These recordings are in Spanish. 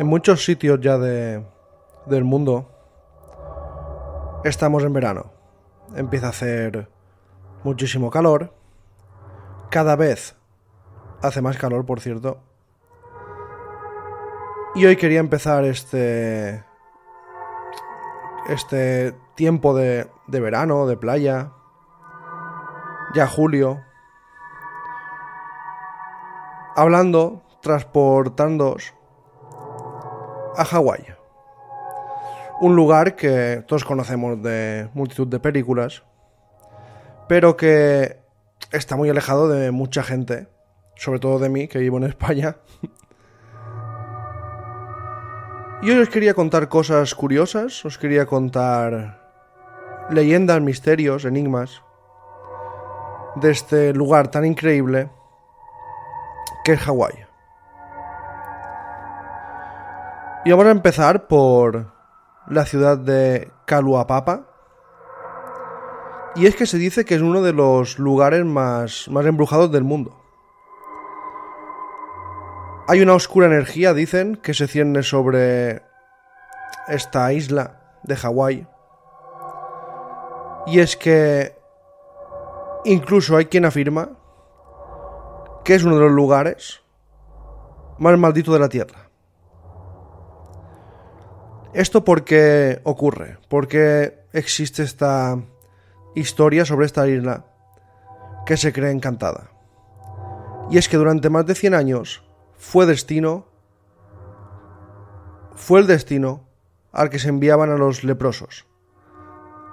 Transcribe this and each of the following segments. En muchos sitios ya del mundo estamos en verano. Empieza a hacer muchísimo calor. Cada vez hace más calor, por cierto. Y hoy quería empezar este tiempo de verano, de playa, ya julio, hablando, transportándoos a Hawái, un lugar que todos conocemos de multitud de películas, pero que está muy alejado de mucha gente, sobre todo de mí, que vivo en España. Y hoy os quería contar cosas curiosas, os quería contar leyendas, misterios, enigmas de este lugar tan increíble que es Hawái. Y vamos a empezar por la ciudad de Kaluapapa. Y es que se dice que es uno de los lugares más embrujados del mundo. Hay una oscura energía, dicen, que se cierne sobre esta isla de Hawái. Y es que incluso hay quien afirma que es uno de los lugares más malditos de la Tierra. ¿Esto por qué ocurre? ¿Por qué existe esta historia sobre esta isla que se cree encantada? Y es que durante más de 100 años fue el destino al que se enviaban a los leprosos,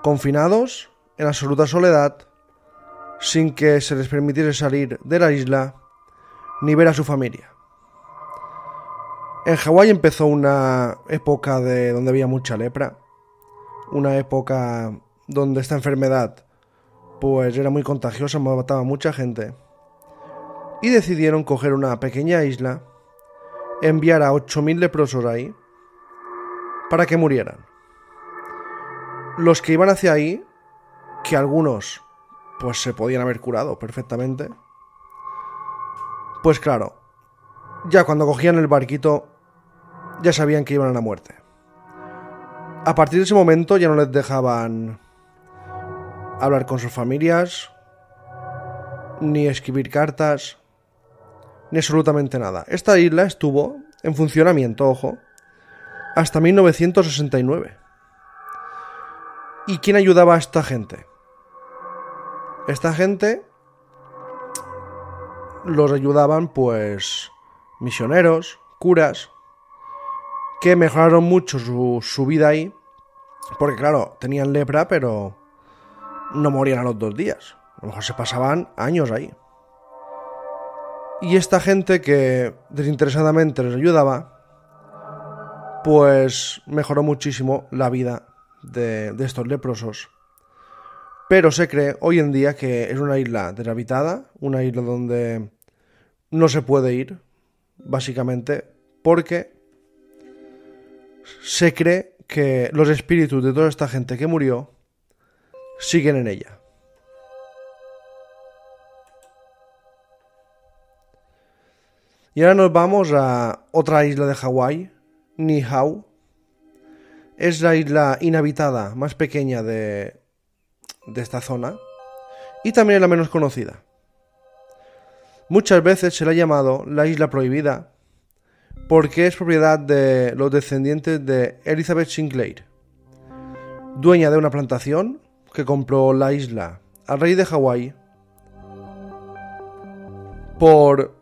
confinados en absoluta soledad, sin que se les permitiese salir de la isla ni ver a su familia. En Hawái empezó una época donde había mucha lepra, una época donde esta enfermedad pues era muy contagiosa, mataba a mucha gente. Y decidieron coger una pequeña isla, enviar a 8.000 leprosos ahí, para que murieran. Los que iban hacia ahí, que algunos pues se podían haber curado perfectamente, pues claro, ya cuando cogían el barquito, ya sabían que iban a la muerte. A partir de ese momento ya no les dejaban hablar con sus familias, ni escribir cartas, ni absolutamente nada. Esta isla estuvo en funcionamiento, ojo, hasta 1969. ¿Y quién ayudaba a esta gente? Esta gente los ayudaban, pues, misioneros, curas, que mejoraron mucho su vida ahí, porque claro, tenían lepra, pero no morían a los 2 días. A lo mejor se pasaban años ahí. Y esta gente que desinteresadamente les ayudaba, pues mejoró muchísimo la vida de estos leprosos. Pero se cree hoy en día que es una isla deshabitada, una isla donde no se puede ir, básicamente, porque se cree que los espíritus de toda esta gente que murió siguen en ella. Y ahora nos vamos a otra isla de Hawái, Ni'ihau. Es la isla inhabitada más pequeña de esta zona y también es la menos conocida. Muchas veces se la ha llamado la isla prohibida porque es propiedad de los descendientes de Elizabeth Sinclair, dueña de una plantación que compró la isla al rey de Hawái por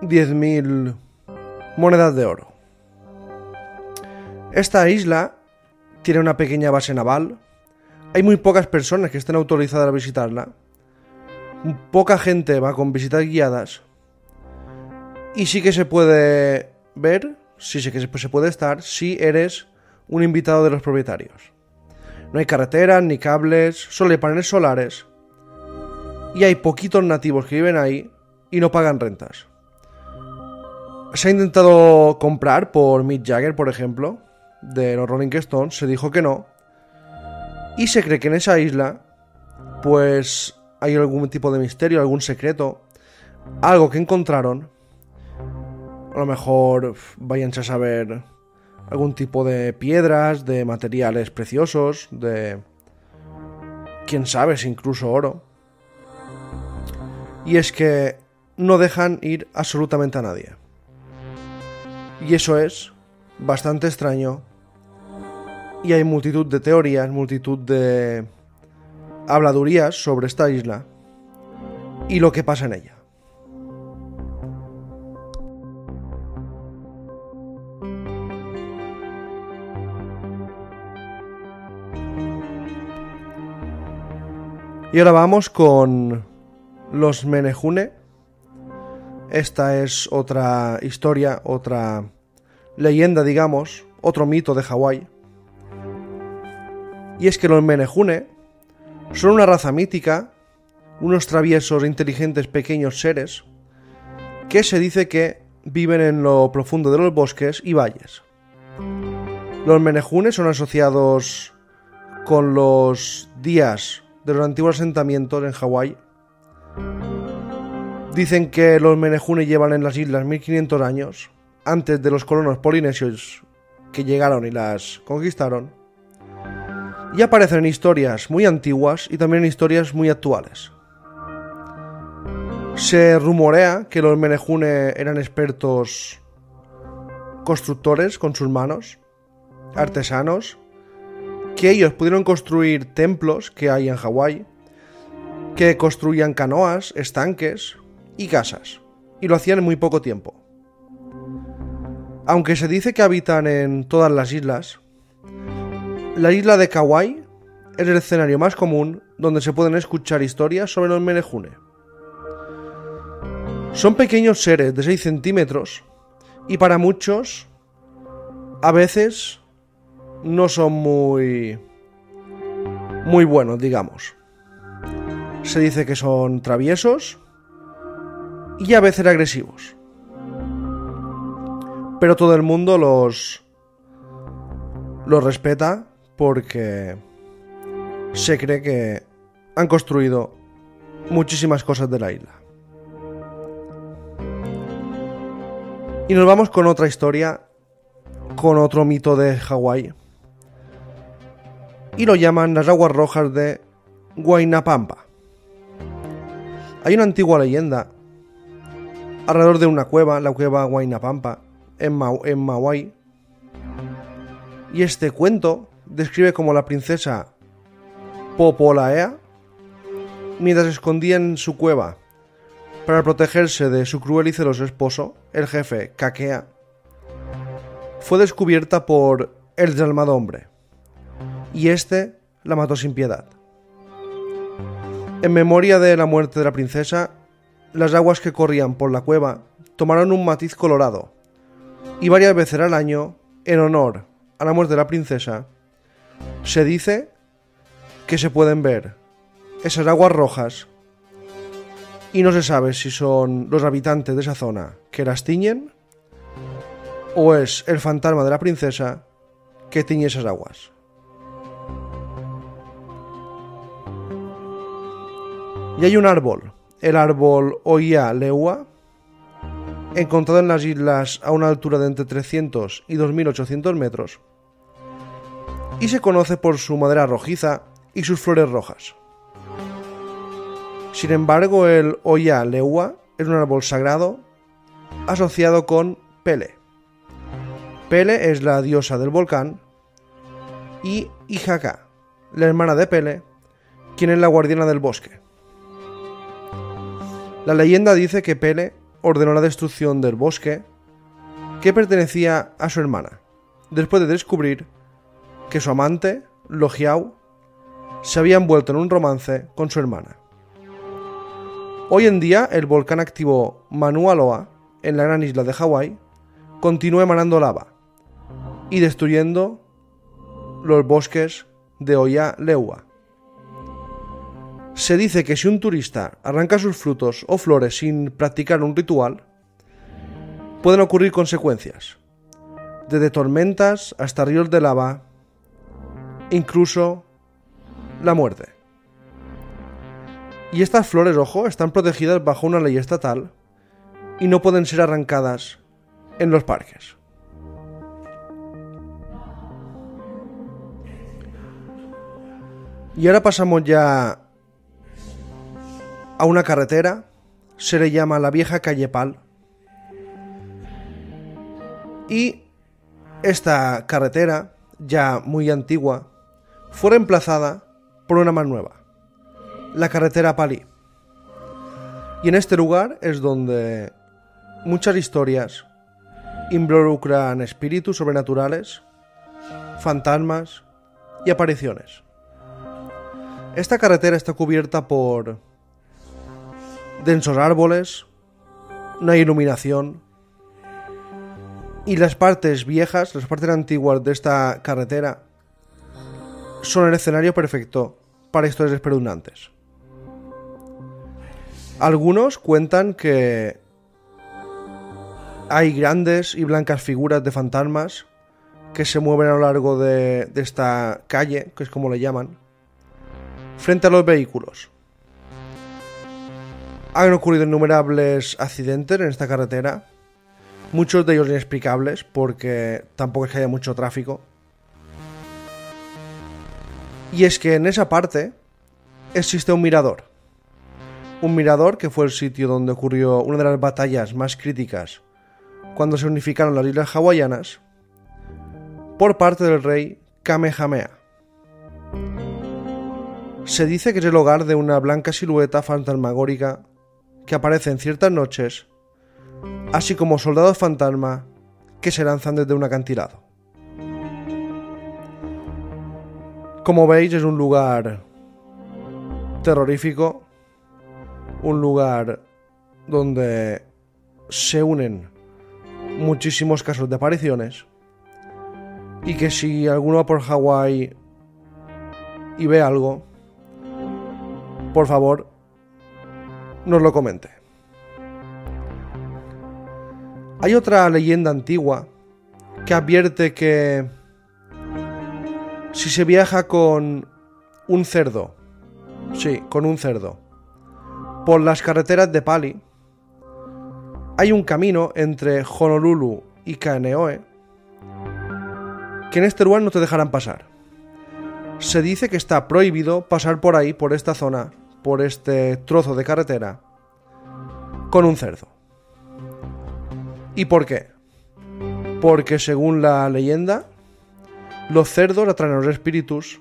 10.000 monedas de oro. Esta isla tiene una pequeña base naval. Hay muy pocas personas que estén autorizadas a visitarla. Poca gente va con visitas guiadas. Y sí que se puede ver, sí que se puede estar, si eres un invitado de los propietarios. No hay carreteras, ni cables, solo hay paneles solares. Y hay poquitos nativos que viven ahí y no pagan rentas. Se ha intentado comprar por Mick Jagger, por ejemplo, de los Rolling Stones, se dijo que no. Y se cree que en esa isla, pues, hay algún tipo de misterio, algún secreto, algo que encontraron. A lo mejor váyanse a saber algún tipo de piedras, de materiales preciosos, de... quién sabe, si incluso oro. Y es que no dejan ir absolutamente a nadie. Y eso es bastante extraño. Y hay multitud de teorías, multitud de habladurías sobre esta isla y lo que pasa en ella. Y ahora vamos con los Menehune. Esta es otra historia, otra leyenda, digamos, otro mito de Hawái. Y es que los Menehune son una raza mítica, unos traviesos e inteligentes pequeños seres que se dice que viven en lo profundo de los bosques y valles. Los Menehune son asociados con los días de los antiguos asentamientos en Hawái. Dicen que los Menehune llevan en las islas 1500 años, antes de los colonos polinesios que llegaron y las conquistaron, y aparecen en historias muy antiguas y también en historias muy actuales. Se rumorea que los Menehune eran expertos constructores con sus manos, artesanos, que ellos pudieron construir templos que hay en Hawái, que construían canoas, estanques y casas, y lo hacían en muy poco tiempo. Aunque se dice que habitan en todas las islas, la isla de Kauai es el escenario más común donde se pueden escuchar historias sobre los Menehune. Son pequeños seres de 6 centímetros y para muchos a veces no son muy buenos, digamos. Se dice que son traviesos y a veces agresivos. Pero todo el mundo los respeta porque se cree que han construido muchísimas cosas de la isla. Y nos vamos con otra historia, con otro mito de Hawái. Y lo llaman las aguas rojas de Waianapanapa. Hay una antigua leyenda alrededor de una cueva, la cueva Waianapanapa, en Maui. Y este cuento describe cómo la princesa Popolaea, mientras se escondía en su cueva para protegerse de su cruel y celoso esposo, el jefe Kakea, fue descubierta por el desalmado hombre, y este la mató sin piedad. En memoria de la muerte de la princesa, las aguas que corrían por la cueva tomaron un matiz colorado, y varias veces al año, en honor a la muerte de la princesa, se dice que se pueden ver esas aguas rojas y no se sabe si son los habitantes de esa zona que las tiñen o es el fantasma de la princesa que tiñe esas aguas. Y hay un árbol, el árbol Ohia Lehua, encontrado en las islas a una altura de entre 300 y 2800 metros, y se conoce por su madera rojiza y sus flores rojas. Sin embargo, el Ohia Lehua es un árbol sagrado asociado con Pele. Pele es la diosa del volcán y Hiiaka, la hermana de Pele, quien es la guardiana del bosque. La leyenda dice que Pele ordenó la destrucción del bosque que pertenecía a su hermana, después de descubrir que su amante, Lohiao, se había envuelto en un romance con su hermana. Hoy en día, el volcán activo Mauna Loa, en la gran isla de Hawái, continúa emanando lava y destruyendo los bosques de Ohia Lehua. Se dice que si un turista arranca sus frutos o flores sin practicar un ritual, pueden ocurrir consecuencias, desde tormentas hasta ríos de lava, incluso la muerte. Y estas flores, ojo, están protegidas bajo una ley estatal y no pueden ser arrancadas en los parques. Y ahora pasamos ya a una carretera, se le llama la vieja calle Pal. Y esta carretera, ya muy antigua, fue reemplazada por una más nueva, la carretera Pali. Y en este lugar es donde muchas historias involucran espíritus sobrenaturales, fantasmas y apariciones. Esta carretera está cubierta por densos árboles, no hay iluminación, y las partes viejas, las partes antiguas de esta carretera son el escenario perfecto para historias espeluznantes. Algunos cuentan que hay grandes y blancas figuras de fantasmas que se mueven a lo largo de esta calle, que es como le llaman, frente a los vehículos. Han ocurrido innumerables accidentes en esta carretera, muchos de ellos inexplicables porque tampoco es que haya mucho tráfico. Y es que en esa parte existe un mirador que fue el sitio donde ocurrió una de las batallas más críticas cuando se unificaron las islas hawaianas por parte del rey Kamehameha. Se dice que es el hogar de una blanca silueta fantasmagórica que aparece en ciertas noches, así como soldados fantasma que se lanzan desde un acantilado. Como veis, es un lugar terrorífico, un lugar donde se unen muchísimos casos de apariciones, y que si alguno va por Hawái y ve algo, por favor, nos lo comente. Hay otra leyenda antigua que advierte que si se viaja con un cerdo, sí, con un cerdo, por las carreteras de Pali, hay un camino entre Honolulu y Kaneohe que en este lugar no te dejarán pasar. Se dice que está prohibido pasar por ahí, por esta zona, por este trozo de carretera, con un cerdo. ¿Y por qué? Porque según la leyenda, los cerdos atraen a los espíritus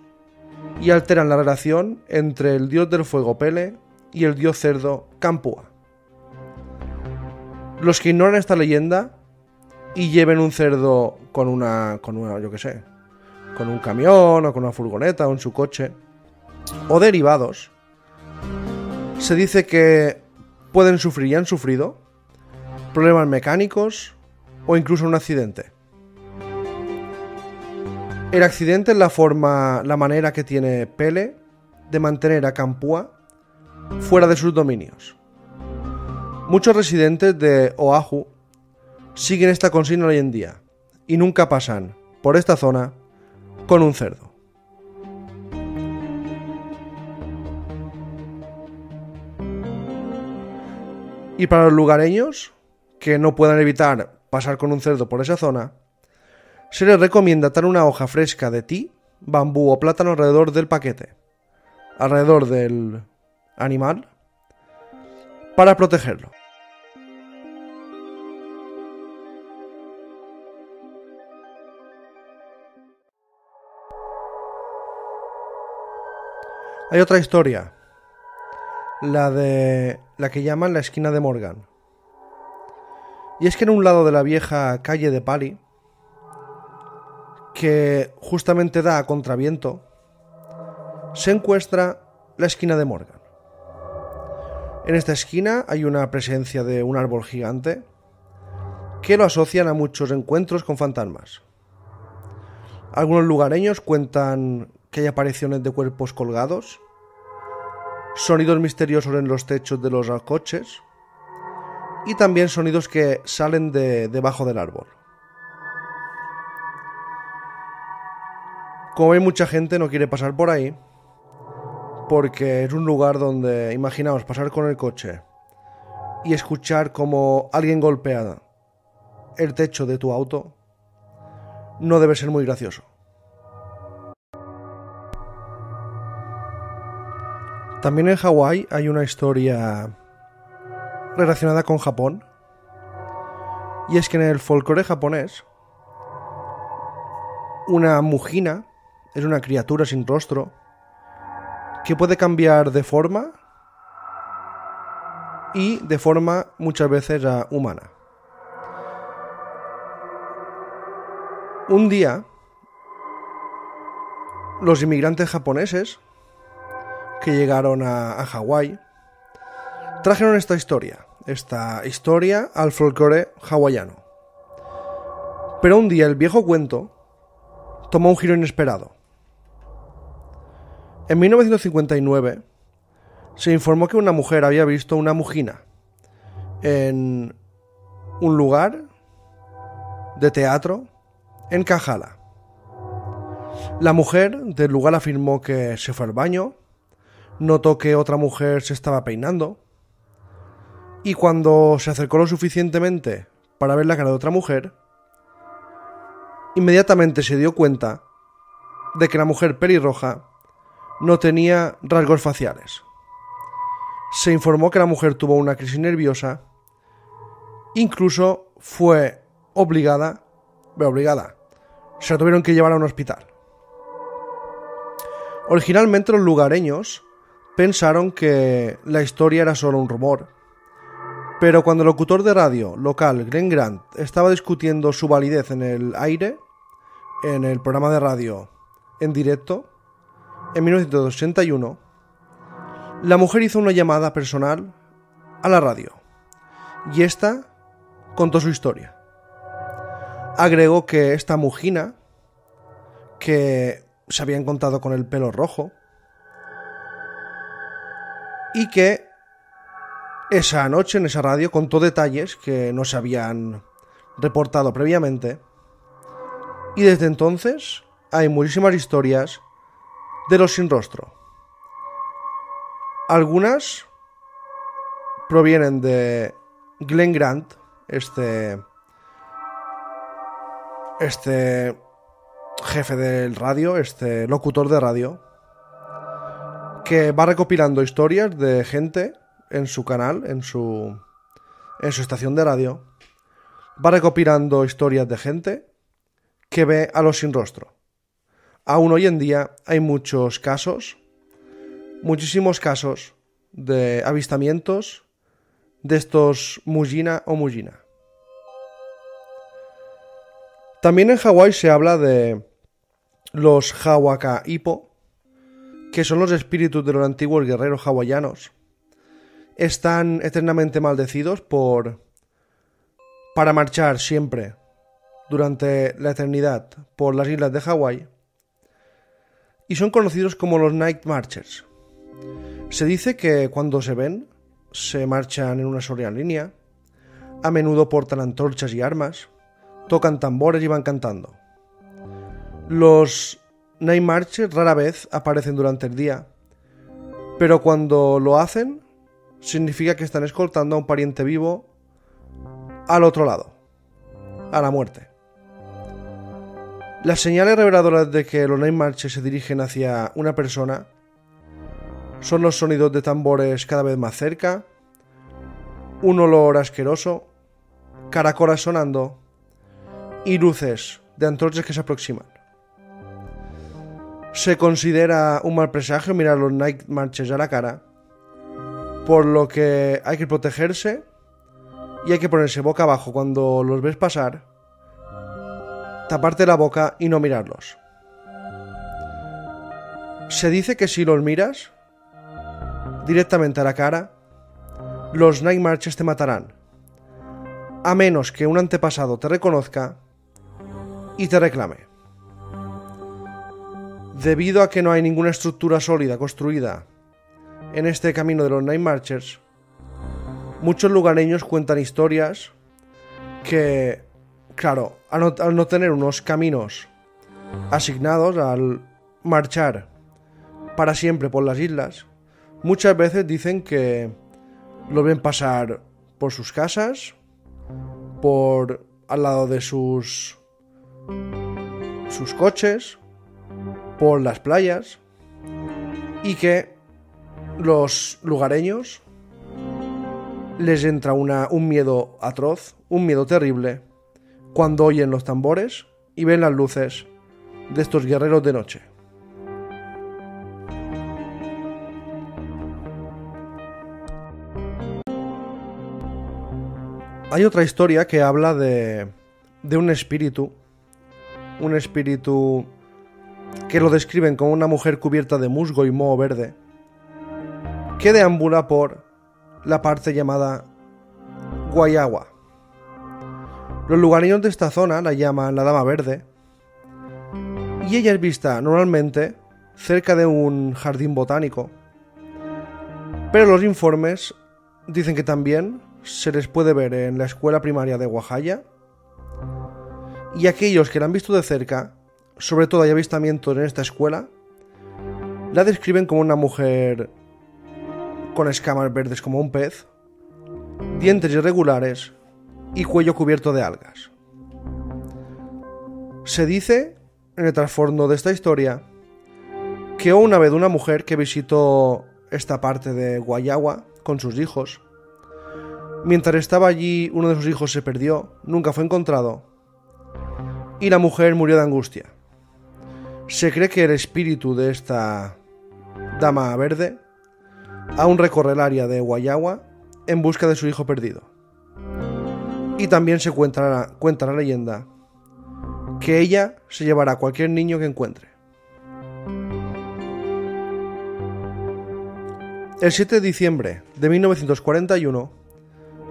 y alteran la relación entre el dios del fuego Pele y el dios cerdo Campua. Los que ignoran esta leyenda y lleven un cerdo con una, yo qué sé, con un camión o con una furgoneta o en su coche o derivados, se dice que pueden sufrir y han sufrido problemas mecánicos o incluso un accidente. El accidente es la manera que tiene Pele de mantener a Campua fuera de sus dominios. Muchos residentes de Oahu siguen esta consigna hoy en día y nunca pasan por esta zona con un cerdo. Y para los lugareños que no puedan evitar pasar con un cerdo por esa zona, se les recomienda atar una hoja fresca de ti, bambú o plátano alrededor del paquete, alrededor del animal, para protegerlo. Hay otra historia, la que llaman la esquina de Morgan. Y es que en un lado de la vieja calle de Pali, que justamente da a contraviento, se encuentra la esquina de Morgan. En esta esquina hay una presencia de un árbol gigante que lo asocian a muchos encuentros con fantasmas. Algunos lugareños cuentan que hay apariciones de cuerpos colgados, sonidos misteriosos en los techos de los coches y también sonidos que salen de debajo del árbol. Como hay mucha gente, no quiere pasar por ahí porque es un lugar donde, imaginaos, pasar con el coche y escuchar como alguien golpea el techo de tu auto, no debe ser muy gracioso. También en Hawái hay una historia relacionada con Japón, y es que en el folclore japonés, una mujina es una criatura sin rostro que puede cambiar de forma y de forma muchas veces humana. Un día, los inmigrantes japoneses que llegaron a Hawái trajeron esta historia al folclore hawaiano. Pero un día el viejo cuento tomó un giro inesperado. En 1959 se informó que una mujer había visto una mujina en un lugar de teatro en Kahala. La mujer del lugar afirmó que se fue al baño, notó que otra mujer se estaba peinando, y cuando se acercó lo suficientemente para ver la cara de otra mujer, inmediatamente se dio cuenta de que la mujer pelirroja no tenía rasgos faciales. Se informó que la mujer tuvo una crisis nerviosa, incluso fue obligada, se la tuvieron que llevar a un hospital. Originalmente los lugareños pensaron que la historia era solo un rumor, pero cuando el locutor de radio local Glenn Grant estaba discutiendo su validez en el aire, en el programa de radio en directo, en 1981, la mujer hizo una llamada personal a la radio y esta contó su historia. Agregó que esta mujina, que se había encontrado con el pelo rojo, y que esa noche en esa radio contó detalles que no se habían reportado previamente, y desde entonces hay muchísimas historias de los sin rostro. Algunas provienen de Glenn Grant, este jefe del radio, este locutor de radio, que va recopilando historias de gente en su canal, en su estación de radio, va recopilando historias de gente que ve a los sin rostro. Aún hoy en día hay muchísimos casos de avistamientos de estos mujina o mujina. También en Hawái se habla de los Hawaka Ipo, que son los espíritus de los antiguos guerreros hawaianos. Están eternamente maldecidos para marchar siempre durante la eternidad por las islas de Hawái, y son conocidos como los Night Marchers. Se dice que cuando se ven, se marchan en una sola línea, a menudo portan antorchas y armas, tocan tambores y van cantando. Los Night Marchers rara vez aparecen durante el día, pero cuando lo hacen, significa que están escoltando a un pariente vivo al otro lado, a la muerte. Las señales reveladoras de que los Night Marchers se dirigen hacia una persona son los sonidos de tambores cada vez más cerca, un olor asqueroso, caracolas sonando y luces de antorchas que se aproximan. Se considera un mal presagio mirar a los Night Marchers a la cara, por lo que hay que protegerse y hay que ponerse boca abajo cuando los ves pasar, taparte la boca y no mirarlos. Se dice que si los miras directamente a la cara, los Night Marchers te matarán, a menos que un antepasado te reconozca y te reclame. Debido a que no hay ninguna estructura sólida construida en este camino de los Night Marchers, muchos lugareños cuentan historias que, claro, al no tener unos caminos asignados, al marchar para siempre por las islas, muchas veces dicen que lo ven pasar por sus casas, por al lado de sus coches por las playas, y que los lugareños les entra un miedo atroz, un miedo terrible, cuando oyen los tambores y ven las luces de estos guerreros de noche. Hay otra historia que habla de un espíritu que lo describen como una mujer cubierta de musgo y moho verde, que deambula por la parte llamada Guayagua. Los lugareños de esta zona la llaman la Dama Verde, y ella es vista normalmente cerca de un jardín botánico, pero los informes dicen que también se les puede ver en la escuela primaria de Oaxaca, y aquellos que la han visto de cerca, sobre todo hay avistamientos en esta escuela, la describen como una mujer con escamas verdes como un pez, dientes irregulares y cuello cubierto de algas. Se dice, en el trasfondo de esta historia, que una vez una mujer que visitó esta parte de Guayagua con sus hijos, mientras estaba allí uno de sus hijos se perdió, nunca fue encontrado, y la mujer murió de angustia. Se cree que el espíritu de esta Dama Verde aún recorre el área de Guayagua en busca de su hijo perdido. Y también se cuenta la leyenda que ella se llevará a cualquier niño que encuentre. El 7 de diciembre de 1941,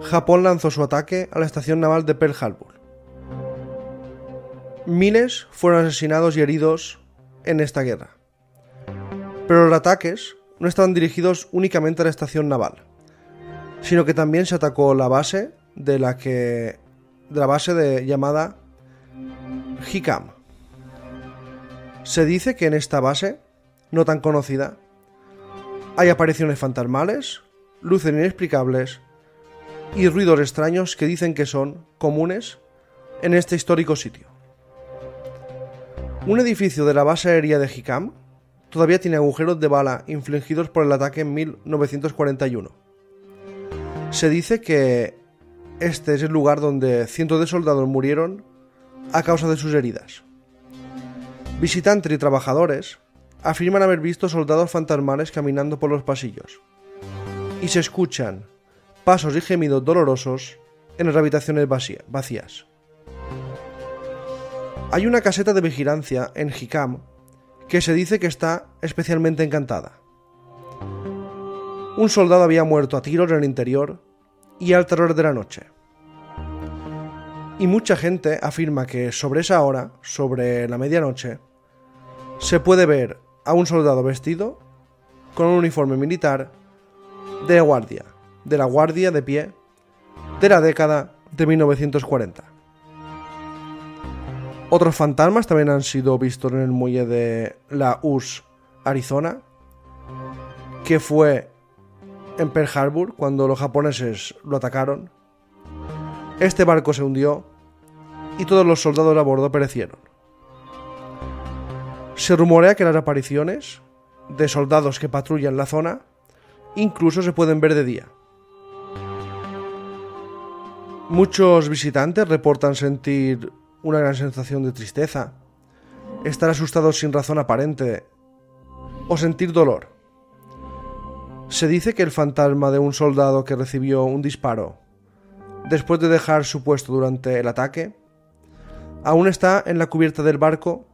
Japón lanzó su ataque a la estación naval de Pearl Harbor. Miles fueron asesinados y heridos en esta guerra. Pero los ataques no estaban dirigidos únicamente a la estación naval, sino que también se atacó la base llamada Hickam. Se dice que en esta base, no tan conocida, hay apariciones fantasmales, luces inexplicables y ruidos extraños que dicen que son comunes en este histórico sitio. Un edificio de la base aérea de Hickam todavía tiene agujeros de bala infligidos por el ataque en 1941. Se dice que este es el lugar donde cientos de soldados murieron a causa de sus heridas. Visitantes y trabajadores afirman haber visto soldados fantasmales caminando por los pasillos, y se escuchan pasos y gemidos dolorosos en las habitaciones vacías. Hay una caseta de vigilancia en Hickam que se dice que está especialmente encantada. Un soldado había muerto a tiros en el interior y al terror de la noche. Y mucha gente afirma que sobre esa hora, sobre la medianoche, se puede ver a un soldado vestido con un uniforme militar de la guardia de pie de la década de 1940. Otros fantasmas también han sido vistos en el muelle de la USS Arizona, que fue en Pearl Harbor cuando los japoneses lo atacaron. Este barco se hundió y todos los soldados a bordo perecieron. Se rumorea que las apariciones de soldados que patrullan la zona incluso se pueden ver de día. Muchos visitantes reportan sentir una gran sensación de tristeza, estar asustados sin razón aparente o sentir dolor. Se dice que el fantasma de un soldado que recibió un disparo después de dejar su puesto durante el ataque aún está en la cubierta del barco,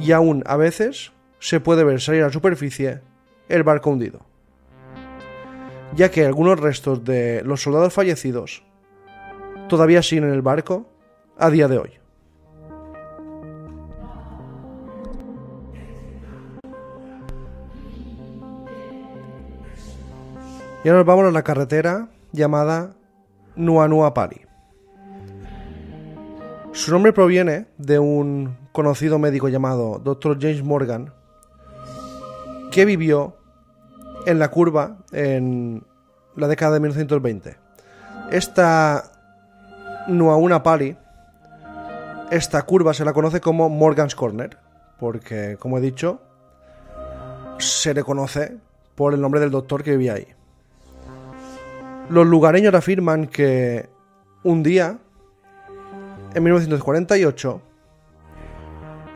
y aún a veces se puede ver salir a la superficie el barco hundido, ya que algunos restos de los soldados fallecidos todavía siguen en el barco a día de hoy. Y ahora nos vamos a la carretera llamada Nuʻuanu Pali. Su nombre proviene de un conocido médico llamado Dr. James Morgan, que vivió en la curva en la década de 1920. Esta Nuʻuanu Pali, esta curva se la conoce como Morgan's Corner, porque, como he dicho, se le conoce por el nombre del doctor que vivía ahí. Los lugareños afirman que un día, en 1948,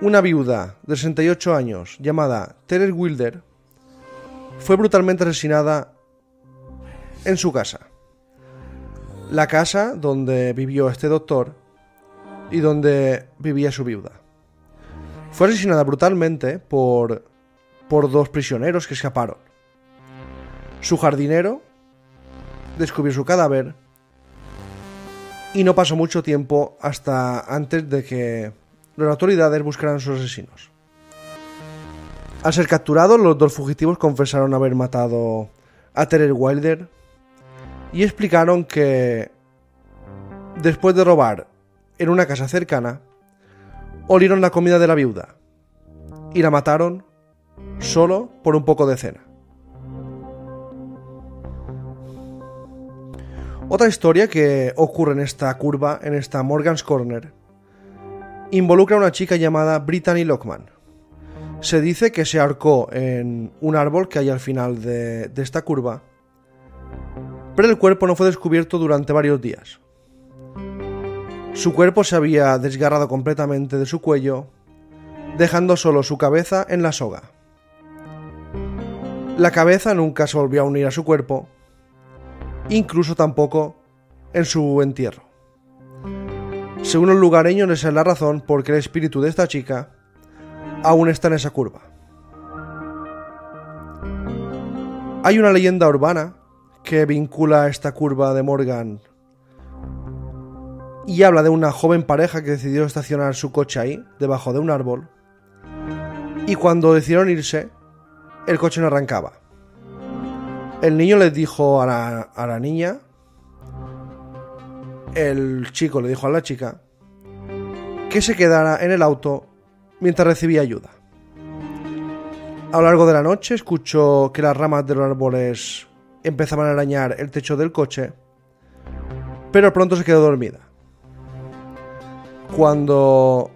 una viuda de 68 años llamada Teres Wilder fue brutalmente asesinada en su casa. La casa donde vivió este doctor y donde vivía su viuda. Fue asesinada brutalmente por dos prisioneros que escaparon. Su jardinero descubrió su cadáver y no pasó mucho tiempo hasta antes de que las autoridades buscaran a sus asesinos. Al ser capturados, los dos fugitivos confesaron haber matado a Teres Wilder y explicaron que, después de robar en una casa cercana, olieron la comida de la viuda y la mataron solo por un poco de cena. Otra historia que ocurre en esta curva, en esta Morgan's Corner, involucra a una chica llamada Brittany Lockman. Se dice que se ahorcó en un árbol que hay al final de esta curva, pero el cuerpo no fue descubierto durante varios días. Su cuerpo se había desgarrado completamente de su cuello, dejando solo su cabeza en la soga. La cabeza nunca se volvió a unir a su cuerpo, incluso tampoco en su entierro. Según los lugareños, esa es la razón por qué el espíritu de esta chica aún está en esa curva. Hay una leyenda urbana que vincula esta curva de Morgan y habla de una joven pareja que decidió estacionar su coche ahí, debajo de un árbol, y cuando decidieron irse, el coche no arrancaba. El niño les dijo a la niña, el chico le dijo a la chica, que se quedara en el auto mientras recibía ayuda. A lo largo de la noche escuchó que las ramas de los árboles empezaban a arañar el techo del coche, pero pronto se quedó dormida. Cuando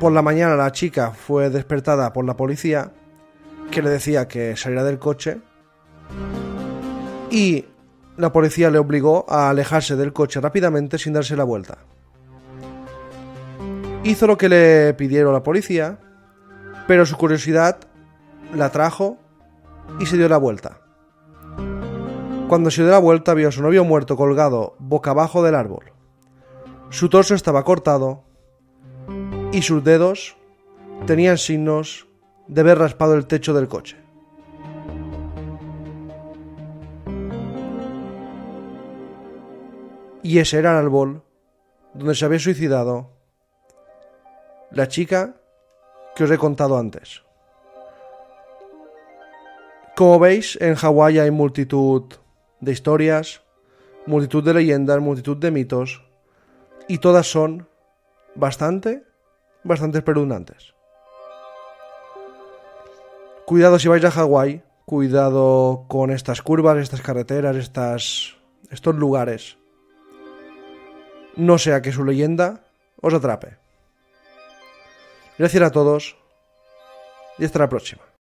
por la mañana la chica fue despertada por la policía, que le decía que saliera del coche, y la policía le obligó a alejarse del coche rápidamente sin darse la vuelta. Hizo lo que le pidieron a la policía, pero su curiosidad la atrajo y se dio la vuelta. Cuando se dio la vuelta vio a su novio muerto colgado boca abajo del árbol. Su torso estaba cortado y sus dedos tenían signos de haber raspado el techo del coche. Y ese era el árbol donde se había suicidado la chica que os he contado antes. Como veis, en Hawái hay multitud de historias, multitud de leyendas, multitud de mitos, y todas son bastante espeluznantes. Cuidado si vais a Hawái, cuidado con estas curvas, estas carreteras, estos lugares. No sea que su leyenda os atrape. Gracias a todos y hasta la próxima.